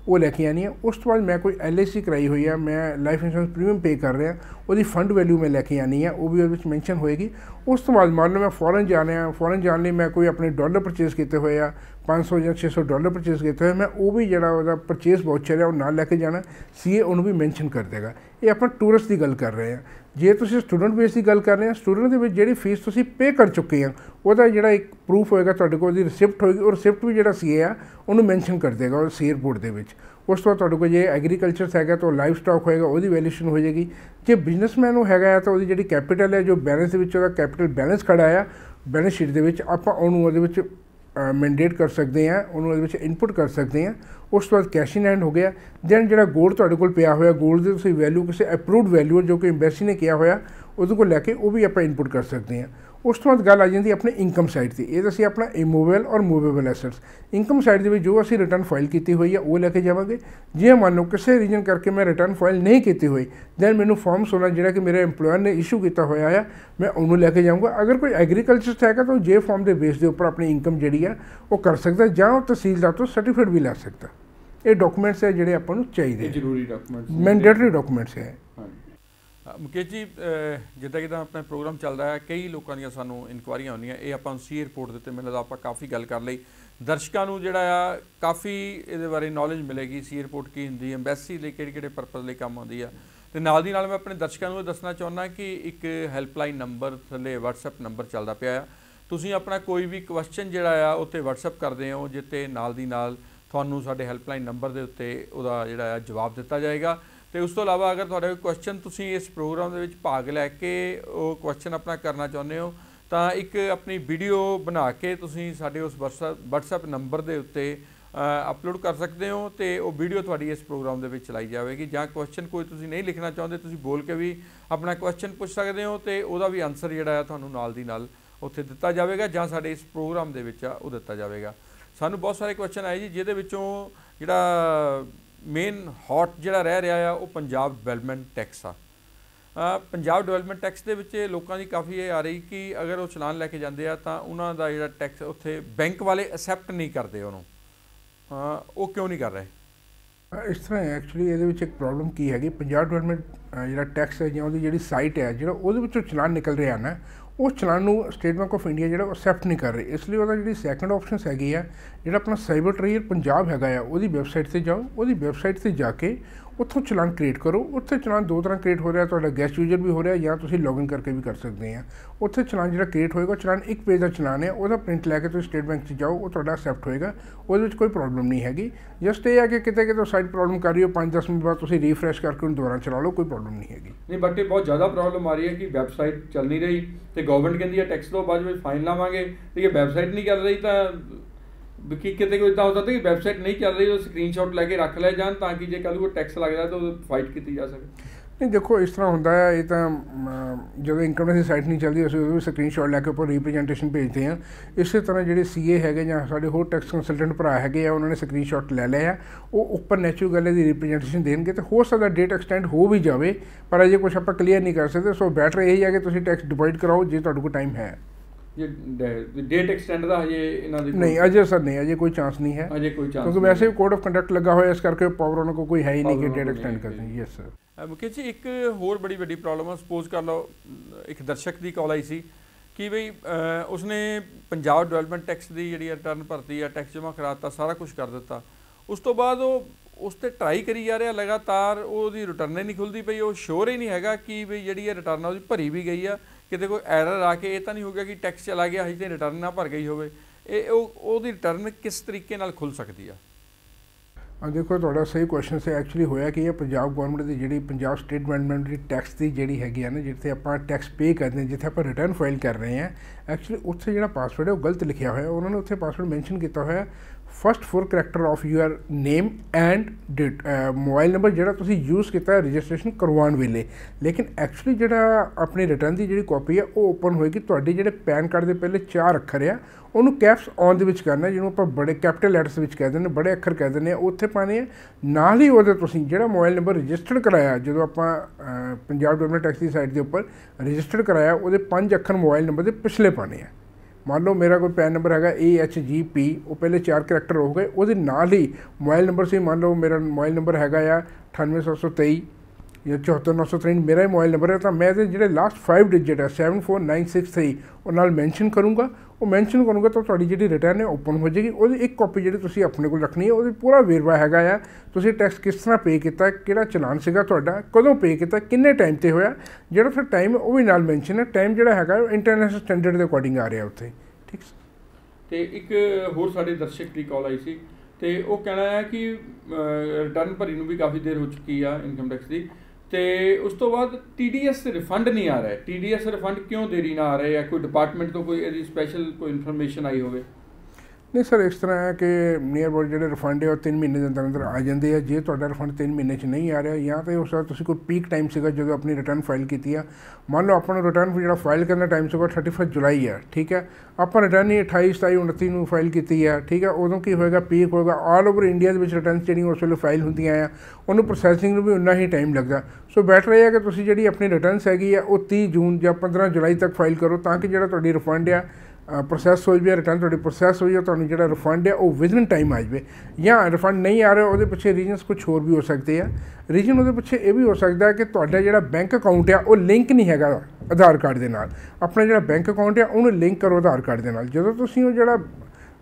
वो लेके आनी है। उस तो बाद मैं कोई एल आई सी कराई हुई है, मैं लाइफ इंश्योरेंस प्रीमियम पे कर रहा, वो फंड वैल्यू मैं लैके आनी है, वो भी उसमें मैंशन होएगी। उस तो बाद मान लो मैं फॉरन जाने फॉरन जाने लिए मैं कोई अपने डॉलर परचेज़ किए हुए या पाँच सौ या छे सौ डॉलर परचेज़ किए हुए, मैं वो भी जो परचेज़ वाउचर है वो नाल लैके जाना, सीए उन्होंने भी मैंशन कर देगा। ये अपना टूरिस्ट की गल कर रहे हैं। जे तुम स्टूडेंट बेस की गल कर रहे हैं, स्टूडेंट के जी फीस तुम पे कर चुके हैं, वह जो एक प्रूफ होएगा तुहाडे कोल, उहदी रिसिप्ट होएगी, और रिसिप्ट भी जो सीए आ उन्होंने मैंशन कर देगा और सीए रिपोर्ट के। उस तो बाद जे एग्रीकल्चर हैगा तो लाइफ स्टॉक होएगा, वो वैल्यूएशन हो जाएगी। जे बिजनेसमैन हैगा तो वो जी कैपिटल है, जो बैलेंस कैपिटल बैलेंस खड़ा है बैलेंस शीट के, आप मैंडेट कर सकते हैं, उन्होंने इनपुट कर सकते हैं। उस तो बाद कैश इन हैंड हो गया। दैन जो गोल्ड तुहाडे कोल पिया होया, गोल्ड की तुसीं वैल्यू किसी अप्रूव्ड वैल्यू जो कि एम्बेसी ने किया होया उहदे कोल लैके वो भी आप इनपुट कर सकते हैं। उस तो बाद गल आ जाती अपने इनकम साइड की। ये असीं अपना इमूवेबल और मूवेबल एसेट्स इनकम साइड के जो असीं रिटर्न फाइल की हुई है वो लैके जावांगे। जे मान लो किसी रीजन करके मैं रिटर्न फाइल नहीं की हुई, दैन मैनू फॉर्म सोलह जिहड़ा कि मेरे एम्प्लॉयर ने इशू किया होया है मैं उन्होंने लैके जाऊँगा। अगर कोई एग्रीकल्चर हैगा तो जे फॉर्म के बेस के उपर अपनी इनकम जी है वो कर सकता, जां तहसीलदार तो सर्टिफिकेट भी लै सकता। ये डॉक्यूमेंट्स है जिहड़े आपां नूं चाहिदे, जरूरी डॉक्यूमेंट्स, मैंडेटरी डॉक्यूमेंट्स है। ਮੁਕੇਸ਼ ਜੀ ਜਿੱਦਾਂ ਕਿੱਦਾਂ ਆਪਣਾ ਪ੍ਰੋਗਰਾਮ ਚੱਲਦਾ ਹੈ, ਕਈ ਲੋਕਾਂ ਦੀਆਂ ਸਾਨੂੰ ਇਨਕੁਆਇਰੀਆਂ ਆਉਂਦੀਆਂ, ਇਹ ਆਪਾਂ ਸੀਏ ਰਿਪੋਰਟ ਦੇ ਉੱਤੇ ਮੈਨੂੰ ਲੱਗਦਾ ਆਪਾਂ ਕਾਫੀ ਗੱਲ ਕਰ ਲਈ। ਦਰਸ਼ਕਾਂ ਨੂੰ ਜਿਹੜਾ ਆ ਕਾਫੀ ਇਹਦੇ ਬਾਰੇ ਨੌਲੇਜ ਮਿਲੇਗੀ, ਸੀਏ ਰਿਪੋਰਟ ਕੀ ਹੁੰਦੀ ਹੈ, ਐਮਬੈਸੀ ਲਈ ਕਿਹੜੇ ਕਿਹੜੇ ਪਰਪਸ ਲਈ ਕੰਮ ਆਉਂਦੀ ਆ। ਅਤੇ ਨਾਲ ਦੀ ਨਾਲ ਮੈਂ ਆਪਣੇ ਦਰਸ਼ਕਾਂ ਨੂੰ ਇਹ ਦੱਸਣਾ ਚਾਹੁੰਦਾ ਕਿ ਇੱਕ ਹੈਲਪਲਾਈਨ ਨੰਬਰ ਥੱਲੇ ਵਟਸਐਪ ਨੰਬਰ ਚੱਲਦਾ ਪਿਆ ਆ, ਤੁਸੀਂ ਆਪਣਾ ਕੋਈ ਵੀ ਕੁਐਸਚਨ ਜਿਹੜਾ ਆ ਉੱਥੇ ਵਟਸਐਪ ਕਰਦੇ ਹੋ, ਜਿੱਤੇ ਨਾਲ ਦੀ ਨਾਲ ਤੁਹਾਨੂੰ ਸਾਡੇ ਹੈਲਪਲਾਈਨ ਨੰਬਰ ਦੇ ਉੱਤੇ ਉਹਦਾ ਜਿਹੜਾ ਆ ਜਵਾਬ ਦਿੱਤਾ ਜਾਏਗਾ। ਤੇ ਉਸ ਤੋਂ ਇਲਾਵਾ ਅਗਰ ਤੁਹਾਡੇ ਕੋਈ ਕੁਐਸਚਨ ਤੁਸੀਂ ਇਸ ਪ੍ਰੋਗਰਾਮ ਦੇ ਵਿੱਚ ਭਾਗ ਲੈ ਕੇ ਉਹ ਕੁਐਸਚਨ ਆਪਣਾ ਕਰਨਾ ਚਾਹੁੰਦੇ ਹੋ ਤਾਂ ਇੱਕ ਆਪਣੀ ਵੀਡੀਓ ਬਣਾ ਕੇ ਤੁਸੀਂ ਸਾਡੇ ਉਸ ਵਟਸਐਪ ਵਟਸਐਪ ਨੰਬਰ ਦੇ ਉੱਤੇ अपलोड कर सकते हो तो वो वीडियो थोड़ी इस प्रोग्राम के चलाई जाएगी। जो क्वेश्चन कोई तुसी नहीं लिखना चाहते तुसी बोल के भी अपना क्वेश्चन पूछ सकते हो तो उसका भी आंसर जोड़ा थानू नाल दी नाल उत्थे दिता जाएगा जां साडे इस प्रोग्राम के दिता जाएगा। सानू बहुत सारे क्वेश्चन आए जी जिहदे विचों जिहड़ा मेन हॉट जिहड़ा रह रहा है वो पंजाब डिवेलपमेंट टैक्स आ। पंजाब डिवेलपमेंट टैक्स दे विच लोकां दी काफ़ी ये आ रही कि अगर वो चलान लैके जांदे आ तां उन्हां दा जिहड़ा टैक्स उत्थे बैंक वाले एक्सेप्ट नहीं करते, उन्होंने वो क्यों नहीं कर रहे? इस तरह एक्चुअली ये विच एक प्रॉब्लम की हैगी पंजाब डिवेलपमेंट जिहड़ा टैक्स है जां उहदी जिहड़ी साइट है जिहड़ा उहदे विचों चलान निकल रहा ना उस चलान स्टेट बैंक ऑफ इंडिया जो एक्सैप्ट नहीं कर रही, इसलिए वह जी सैकेंड ऑप्शन हैगी है जो अपना साइबर ट्रेयर पंजाब है वही वैबसाइट से जाओ, वही वैबसाइट से जाके उतों चलान क्रिएट करो। उत्थे चलान दो तरह क्रिएट हो रहा है, तो गैस यूजर भी हो रहा है या तो लॉगिन करके भी कर सकते हैं। उत्थे चलान जो क्रिएट होएगा चलान एक पेज का चलान है वह प्रिंट लैके तो स्टेट बैंक से जाओ वो एक्सैप्ट होएगा, वो कोई प्रॉब्लम नहीं हैगी। जस्ट ये है कि कितने कितों साइड प्रॉब्लम कर रही हो पाँच दस मिनट बाद रीफ्रैश करके उन्हें दोबारा चला लो, कोई प्रॉब्लम नहीं हैगी। नहीं बट ये बहुत ज़्यादा प्रॉब्लम आ रही है कि वैबसाइट चल नहीं रही तो गवर्नमेंट कहती है टैक्स दो बाद फाइन लावांगे, तो ये वैबसाइट नहीं चल रही तो कि कितने को इतना होता था कि वैबसाइट नहीं चल रही तो स्क्रीनशॉट लैके रख लिया जाए ताकि जे कल वो टैक्स लग जाए तो फाइट की जा सके। नहीं देखो इस तरह होंदा है ये तो जो इनकम टैक्स की साइट नहीं चलती असं भी स्क्रीनशॉट लैके उपर रिप्रेजेंटेशन भेजते हैं। इस तरह जो सी ए है जां साडे होर टैक्स कंसलटेंट भरा है उन्होंने स्क्रीनशॉट लै लिया वो उपर नैचुरल गल की रिप्रेजेंटेशन देंगे तो हो सकता डेट एक्सटेंड हो भी जाए पर अजे कुछ आप क्लीयर नहीं कर सकते। सो बैटर यही है कि तुसीं टैक्स डिपॉजिट कराओ जे तुहाडे कोल टाइम है। डेट एक्सटेंड का हजे इन्होंने नहीं अजे सर नहीं अजे कोई चांस नहीं है अजे कोई चांस क्योंकि वैसे भी कोड ऑफ कंडक्ट लगा हुआ है इस करके पावर उन्होंने को कोई है ही नहीं कि डेट एक्सटेंड कर दें। यस सर मुकेश जी एक होर बड़ी वड्डी प्रॉब्लम है, सपोज कर लो एक दर्शक की कॉल आई सी कि बई उसने पंजाब डिवेलपमेंट टैक्स की जिहड़ी रिटर्न भरती है टैक्स जमा कराता सारा कुछ कर दिता उस तो बाद उस ते ट्राई करी जा रहा लगातार उसकी रिटर्न ही नहीं खुलती पई, वो श्योर ही नहीं है कि बई जिहड़ी रिटर्न उसकी भरी भी गई है कितने कोई एरर आके ये तो नहीं हो गया कि टैक्स चला गया हजे रिटर्न ना भर गई होवे, रिटर्न किस तरीके नाल खुल सकती है? देखो थोड़ा सही क्वेश्चन से एक्चुअली होया कि ये पंजाब गवर्नमेंट की जी पंजाब स्टेट गवर्नमेंट की टैक्स की जी हैगी ना जिथे आप टैक्स पे करते हैं जिथे आप रिटर्न फाइल कर रहे हैं एक्चुअली उत्थे जो पासवर्ड है वो गलत लिखा हुआ है। उन्होंने उत्थे पासवर्ड मैंशन किया हुआ है first four character of your name and date mobile number जो तुसी यूज़ किया रजिस्ट्रेशन करवाने वेले, लेकिन एक्चुअली जो अपनी रिटर्न की जी कॉपी है वो ओपन होएगी तुहाडे जिहड़े पैन कार्ड के पहले चार अक्षर है उन्होंने कैप्स ऑन दे विच करना जिन्होंने आप बड़े कैपिटल लैटर्स में कह दें बड़े अखर कह दें उत्थे पाने हैं नाल ही उहदे तुसीं जिहड़ा मोबाइल नंबर रजिस्टर्ड कराया जो आप पंजाब गवर्नमेंट टैक्स की साइट के उपर रजिस्टर्ड कराया उहदे पांच अखर मोबाइल नंबर के पिछले पाने हैं। मान लो मेरा कोई पैन नंबर है ए एच जी पी वो पहले चार करैक्टर हो गए वो नाल ही मोबाइल नंबर से मान लो मेरा मोबाइल नंबर है अठानवे सौ सौ तेई या चौहत्तर नौ सौ त्रेन मेरा ही मोबाइल नंबर है तो मैं जो लास्ट फाइव डिजिट है seven four nine six three और नाल मैंशन करूँगा वो मैंशन करूँगा तो थोड़ी जी रिटर्न है ओपन हो जाएगी वो एक कॉपी जी तुम अपने को रखनी है वो पूरा वेरवा है तुम टैक्स किस तरह पे किया कि चलान से कदों पे किया किन्ने टाइम पर होया जो फिर टाइम वो भी नाल मैंशन है टाइम जो है इंटरनेशनल स्टैंडर्ड के अकॉर्डिंग आ रहा उत्थे। ठीक तो एक होर साढ़े दर्शक की कॉल आई सी तो वो कहना है कि रिटर्न भरी भी काफ़ी देर हो चुकी है इनकम टैक्स की तो उस तो बाद टी डी एस रिफंड नहीं आ रहा है, टी डी एस रिफंड क्यों देरी ना आ रहा है या कोई डिपार्टमेंट तो कोई स्पैशल कोई इनफॉर्मेशन आई होवे? नहीं सर इस तरह है कि नियर अबाउट जो रिफंड है और तीन महीने के अंदर अंदर आ जाते हैं जो थोड़ा रिफंड तीन महीने से नहीं आ रहा या तो हो सकता तुसीं कोई पीक टाइम से जो अपनी रिटर्न फाइल की है मान लो अपना रिटर्न जो फाइल करना टाइम से थर्टी फस्ट जुलाई है ठीक है आप रिटर्न ही अठाई सताई उनती में फाइल की है ठीक है उदों की होएगा पीक होगा ऑल ओवर इंडिया रिटर्न जी उस वे फाइल होंगे आ उन्होंने प्रोसैसिंग में भी उन्ना ही टाइम लगता। सो बैटर यह है कि तुसीं जिहड़ी अपनी रिटर्न हैगी है वो तीस जून या पंद्रह जुलाई तक फाइल करो ताकि जो तुहाडी रिफंड आ प्रोसैस हो जाए रिटर्न थोड़ी प्रोसैस हो जाए तो जो रिफंड है वो विद इन टाइम आ जाए या रिफंड नहीं आ रहा वो पिछले रीजनस कुछ होर भी हो सकते हैं। रीजन वो पिछले ये भी हो सकता है कि तुहाडा जो बैंक अकाउंट है वो लिंक नहीं है आधार कार्ड के नाल, अपना जो बैंक अकाउंट है उन्हें लिंक करो आधार कार्ड के नाल जो तुसीं वो जो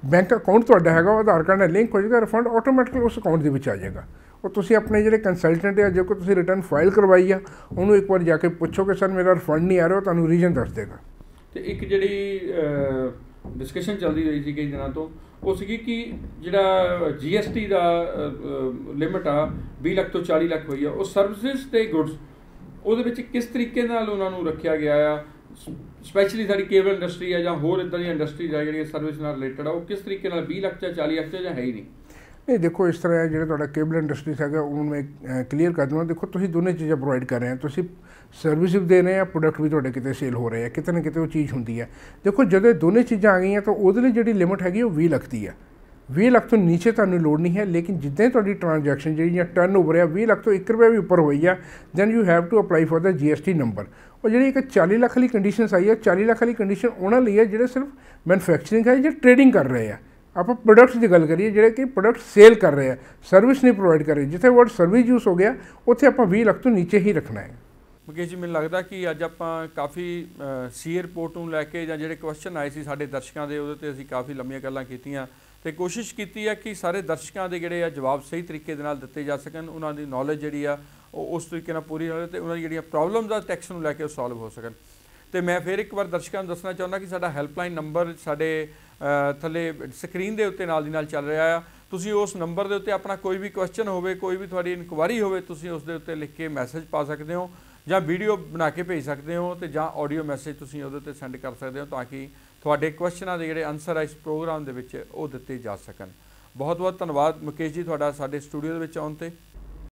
बैंक अकाउंट तुहाडा है वो आधार कार्ड नाल लिंक हो जाएगा रिफंड ऑटोमैटिकली उस अकाउंट के विच आ जाएगा। और तुसीं अपने जिहड़े कंसलटेंट है जो को तुसीं रिटर्न फाइल करवाई है उन्होंने एक बार जाके पूछो कि सर मेरा रिफंड नहीं आ रहा तुहानूं रीजन दस देगा। तो एक जिहड़ी डिस्कशन चलती रही थी कई दिनों तो वो सी कि जिहड़ा जी एस टी का लिमिट आ बीस लाख तो चालीस लाख हुई है और सर्विसिज ते गुड्स वो किस तरीके नाल उन्होंने रखा गया आ स्पैशली साडी केबल इंडस्ट्री है जां होर इदां दी इंडस्ट्रीज आ जिहड़ियां सर्विस नाल रिलेटेड आ वो किस तरीके नाल बीस लाख या चालीस लाख है ही नहीं ये देखो इस तरह है जो केबल इंडस्ट्रीज है उन्होंने क्लीयर कर दूँगा। देखो तुम दोनों चीज़ें प्रोवाइड कर रहे हैं, तुम सर्विस भी दे रहे हैं, प्रोडक्ट भी थोड़े कितने सेल हो रहे हैं, कितने कितने वो चीज़ होंगी है। देखो जो दोनों चीज़ा आ गई हैं तो वो जी लिमिट हैगी वो बीस लाख दी है। बीस लाख तो नीचे तुहानू लोड़ नहीं है, लेकिन जिद्दां तुहाडी ट्रांजैक्शन जिहड़ी टर्नओवर है बीस लाख तो एक रुपया भी उपर होई है, then you have to apply for the G S T number. और जी एक चालीस लाख वाली कंडीशन आई है, चालीस लाख वाली कंडीशन उन्होंने लिए है जिहड़े सिर्फ मैनुफैक्चरिंग है जो ट्रेडिंग कर रहे हैं। आप प्रोडक्ट्स की गल करिए जिहड़े कि प्रोडक्ट सेल कर रहे हैं, सर्विस नहीं प्रोवाइड कर रहे। जिथे वर्ड सर्विस यूज हो गया उत्थे आपां बीस लाख तो नीचे ही रखना है। मुकेश जी मैनूं लगदा कि अज आपां काफ़ी सी ए रिपोर्ट नूं लैके जां जिहड़े क्वेश्चन आए सी साडे दर्शकां दे उहदे ते असीं काफ़ी लंबीआं गल्लां कीतीआं तो कोशिश की है कि सारे दर्शकों के जोड़े आ जवाब सही तरीके दिए जा सकन, उन्होंने नॉलेज जी उस तरीके ना पूरी हो तो उन्होंने जी प्रॉब्लम्स आ टैक्स में लैके सॉल्व हो सकन। तो मैं फिर एक बार दर्शकों दसना चाहता कि साडा हैल्पलाइन नंबर साडे थले स्क्रीन के उत्ते नाल दी नाल चल रहा है। तुसी उस नंबर के उत्ते अपना कोई भी क्वेश्चन होवे, कोई भी थोड़ी इनकुआरी होवे, तुसी उस दे उत्ते लिख के मैसेज पा सकते हो जां वीडियो बना के भेज सकते हो तो जां ऑडियो मैसेज तुसी उहदे उत्ते सेंड कर सकते हो ताकि ਤੁਹਾਡੇ ਕੁਐਸਚਨਾਂ ਦੇ ਜਿਹੜੇ ਆਨਸਰ ਆ ਇਸ ਪ੍ਰੋਗਰਾਮ ਦੇ ਵਿੱਚ ਉਹ ਦਿੱਤੇ ਜਾ ਸਕਣ। ਬਹੁਤ ਬਹੁਤ ਧੰਨਵਾਦ ਮੁਕੇਸ਼ ਜੀ ਤੁਹਾਡਾ ਸਾਡੇ ਸਟੂਡੀਓ ਦੇ ਵਿੱਚ ਆਉਣ ਤੇ।